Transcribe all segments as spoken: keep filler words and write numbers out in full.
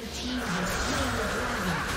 Red team has slain the dragon.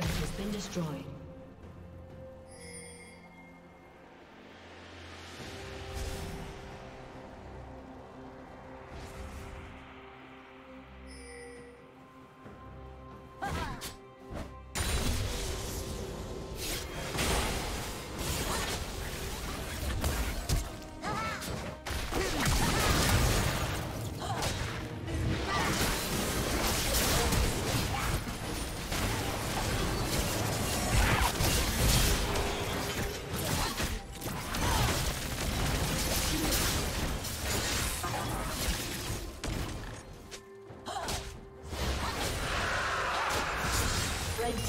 turret has been destroyed.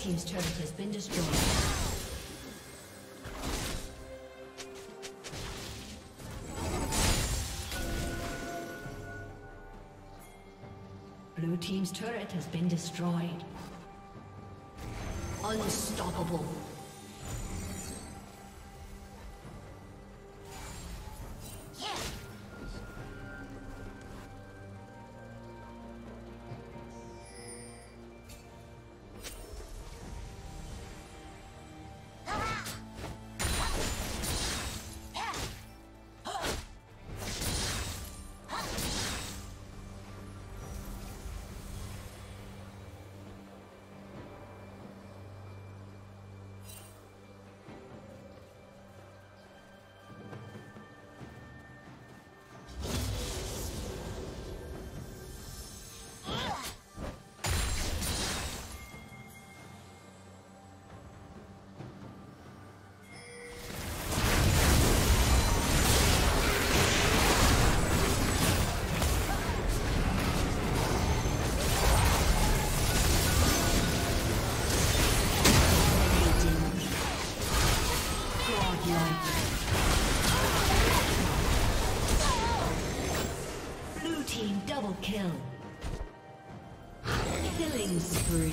Team's turret has been destroyed. Blue team's turret has been destroyed. Unstoppable. Kill. Killing spree.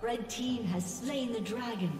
The red team has slain the dragon.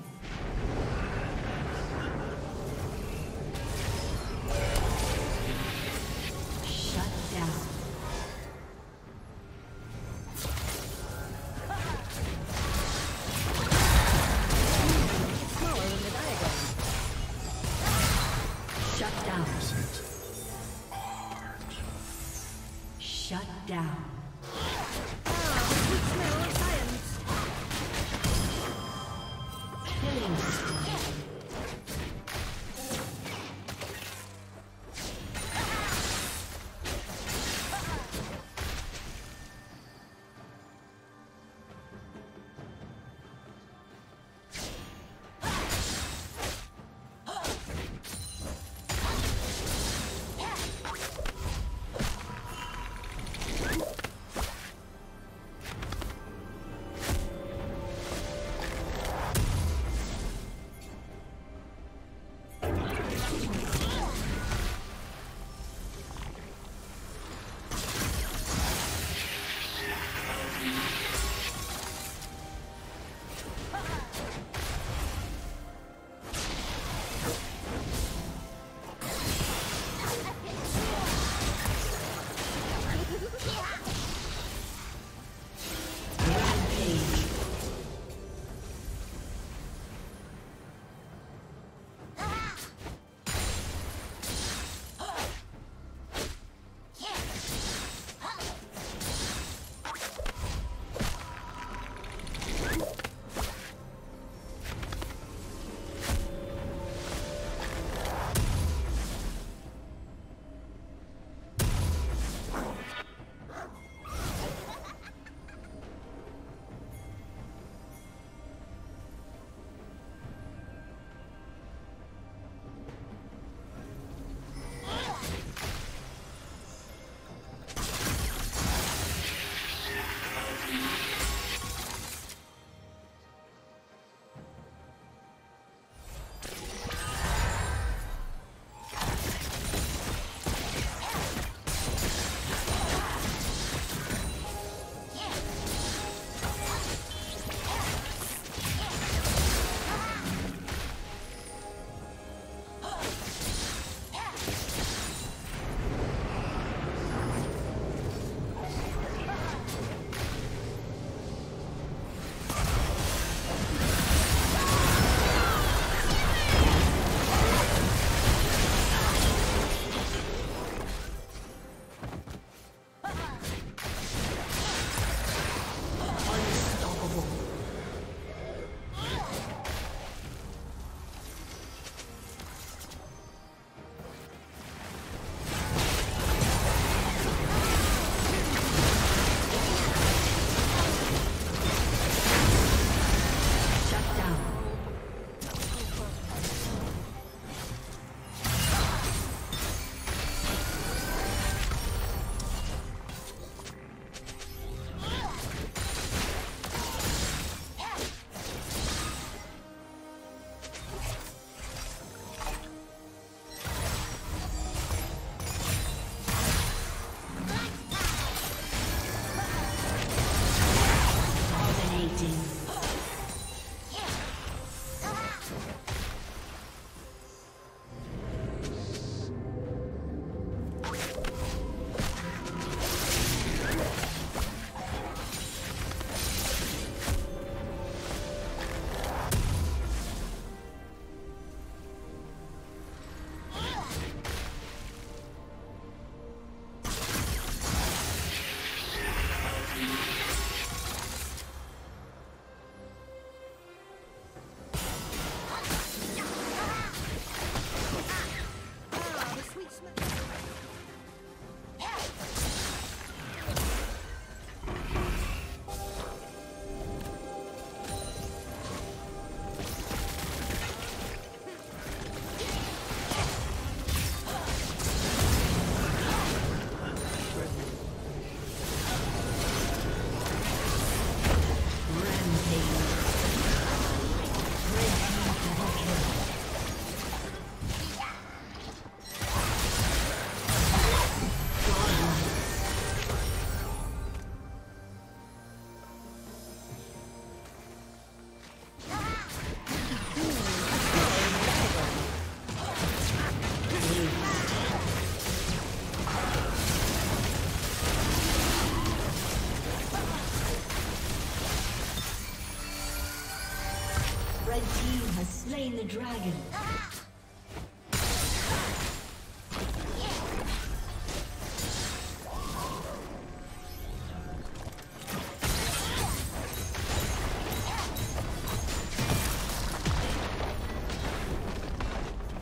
has slain the dragon.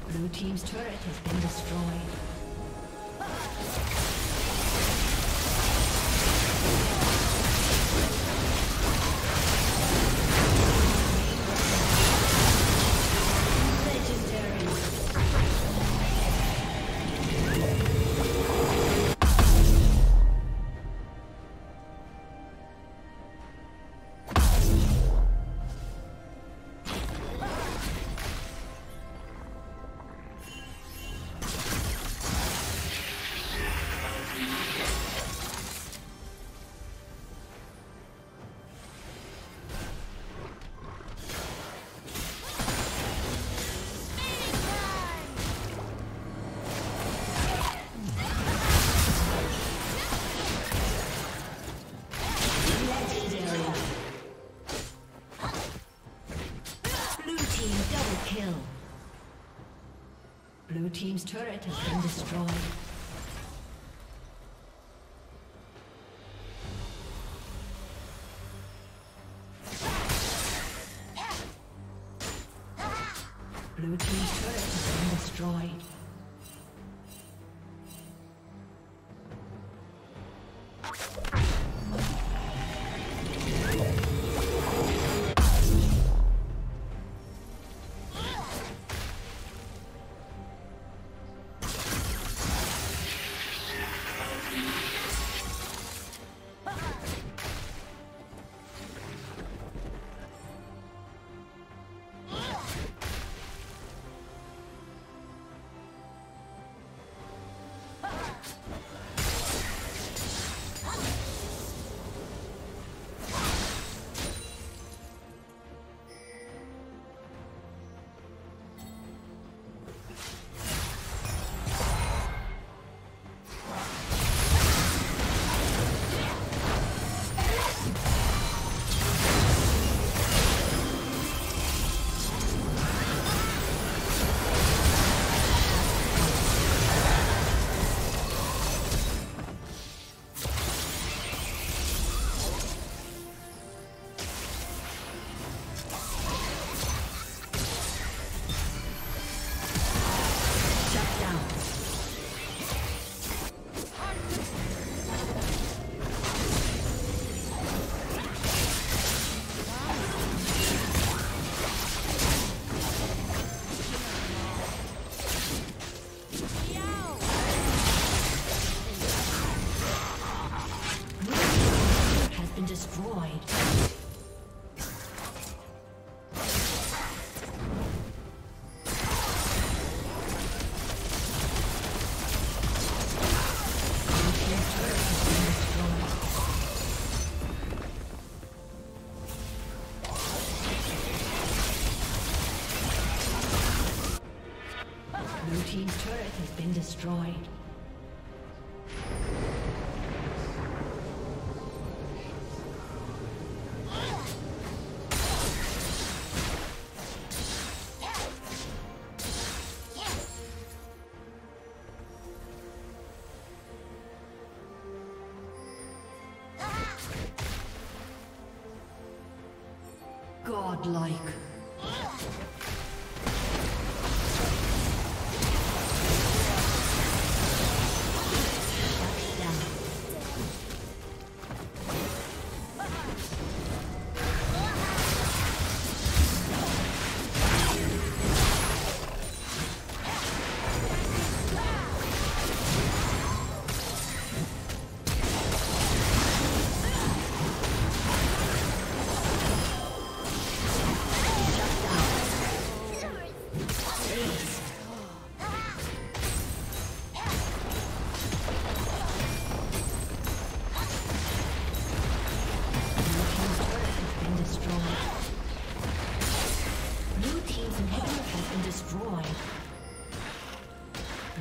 Blue team's turret has been destroyed. Blue team's turret has been destroyed. Blue team's turret has been destroyed. Team's turret has been destroyed. Godlike.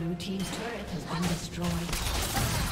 Blue team's turret has been destroyed.